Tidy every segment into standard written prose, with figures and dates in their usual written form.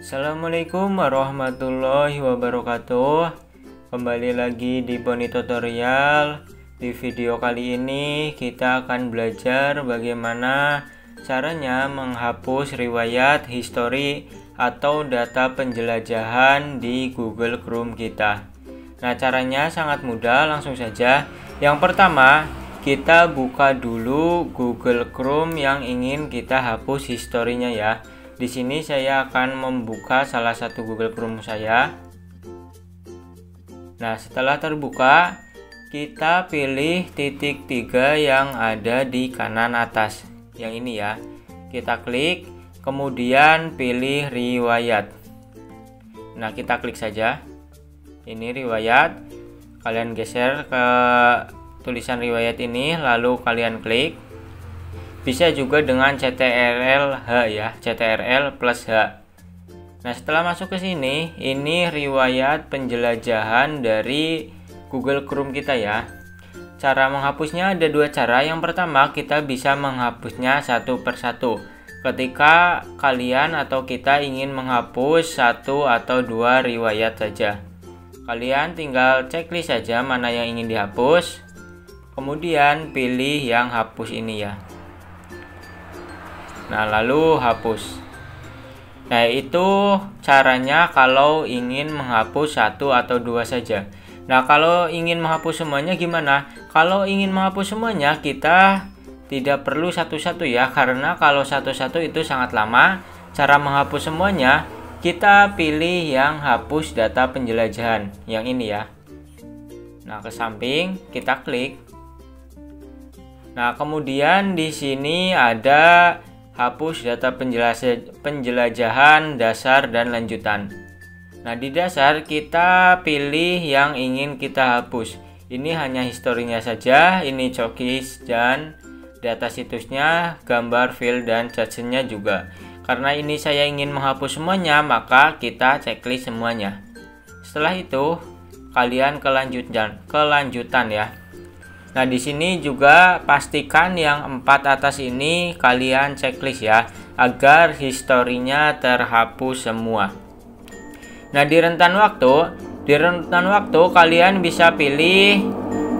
Assalamualaikum warahmatullahi wabarakatuh. Kembali lagi di Boni Tutorial. Di video kali ini kita akan belajar bagaimana caranya menghapus riwayat histori atau data penjelajahan di Google Chrome kita. Nah, caranya sangat mudah, langsung saja. Yang pertama, kita buka dulu Google Chrome yang ingin kita hapus historinya ya. Di sini saya akan membuka salah satu Google Chrome saya. Nah, setelah terbuka, kita pilih titik 3 yang ada di kanan atas, yang ini ya. Kita klik, kemudian pilih riwayat. Nah, kita klik saja. Ini riwayat. Kalian geser ke tulisan riwayat ini, lalu kalian klik. Bisa juga dengan CTRL H ya, CTRL plus H. Nah, setelah masuk ke sini, ini riwayat penjelajahan dari Google Chrome kita ya. Cara menghapusnya ada dua cara. Yang pertama, kita bisa menghapusnya satu persatu. Ketika kalian atau kita ingin menghapus satu atau dua riwayat saja, kalian tinggal checklist saja mana yang ingin dihapus, kemudian pilih yang hapus ini ya. Nah, lalu hapus. Nah, itu caranya kalau ingin menghapus satu atau dua saja. Nah, kalau ingin menghapus semuanya gimana? Kalau ingin menghapus semuanya, kita tidak perlu satu-satu ya, karena kalau satu-satu itu sangat lama. Cara menghapus semuanya, kita pilih yang hapus data penjelajahan, yang ini ya. Nah, ke samping kita klik. Nah, kemudian di sini ada hapus data penjelajahan dasar dan lanjutan. Nah, di dasar kita pilih yang ingin kita hapus. Ini hanya historinya saja, ini cookies dan data situsnya, gambar, file, dan captionnya juga. Karena ini saya ingin menghapus semuanya, maka kita checklist semuanya. Setelah itu, kalian kelanjutan ya. Nah, di sini juga pastikan yang 4 atas ini kalian checklist ya, agar historinya terhapus semua. Nah, di rentan waktu kalian bisa pilih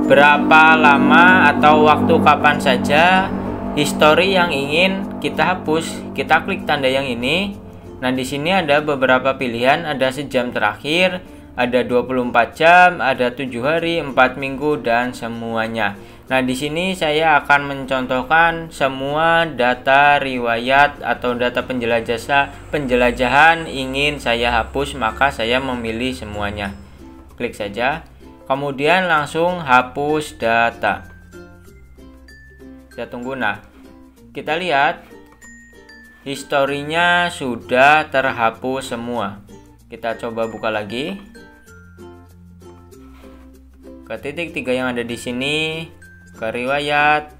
berapa lama atau waktu kapan saja histori yang ingin kita hapus. Kita klik tanda yang ini. Nah, di sini ada beberapa pilihan, ada sejam terakhir, ada 24 jam, ada 7 hari, 4 minggu, dan semuanya. Nah, di sini saya akan mencontohkan semua data riwayat atau data penjelajahan ingin saya hapus, maka saya memilih semuanya. Klik saja. Kemudian langsung hapus data. Kita tunggu. Nah, kita lihat historinya sudah terhapus semua. Kita coba buka lagi. Ke titik 3 yang ada di sini, ke riwayat.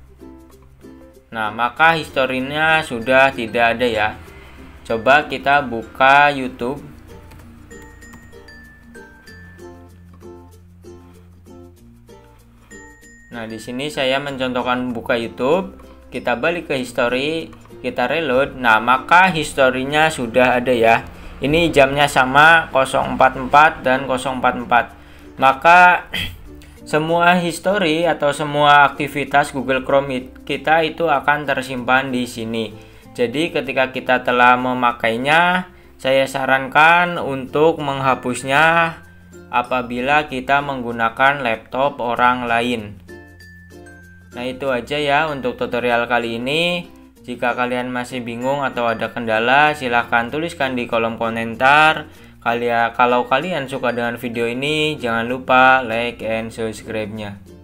Nah, maka historinya sudah tidak ada ya. Coba kita buka YouTube. Nah, di sini saya mencontohkan buka YouTube. Kita balik ke history, kita reload. Nah, maka historinya sudah ada ya. Ini jamnya sama, 044 dan 044. Maka semua histori atau semua aktivitas Google Chrome kita itu akan tersimpan di sini. Jadi ketika kita telah memakainya, saya sarankan untuk menghapusnya apabila kita menggunakan laptop orang lain. Nah, itu aja ya untuk tutorial kali ini. Jika kalian masih bingung atau ada kendala, silahkan tuliskan di kolom komentar. Kalau kalian suka dengan video ini, jangan lupa like and subscribe-nya.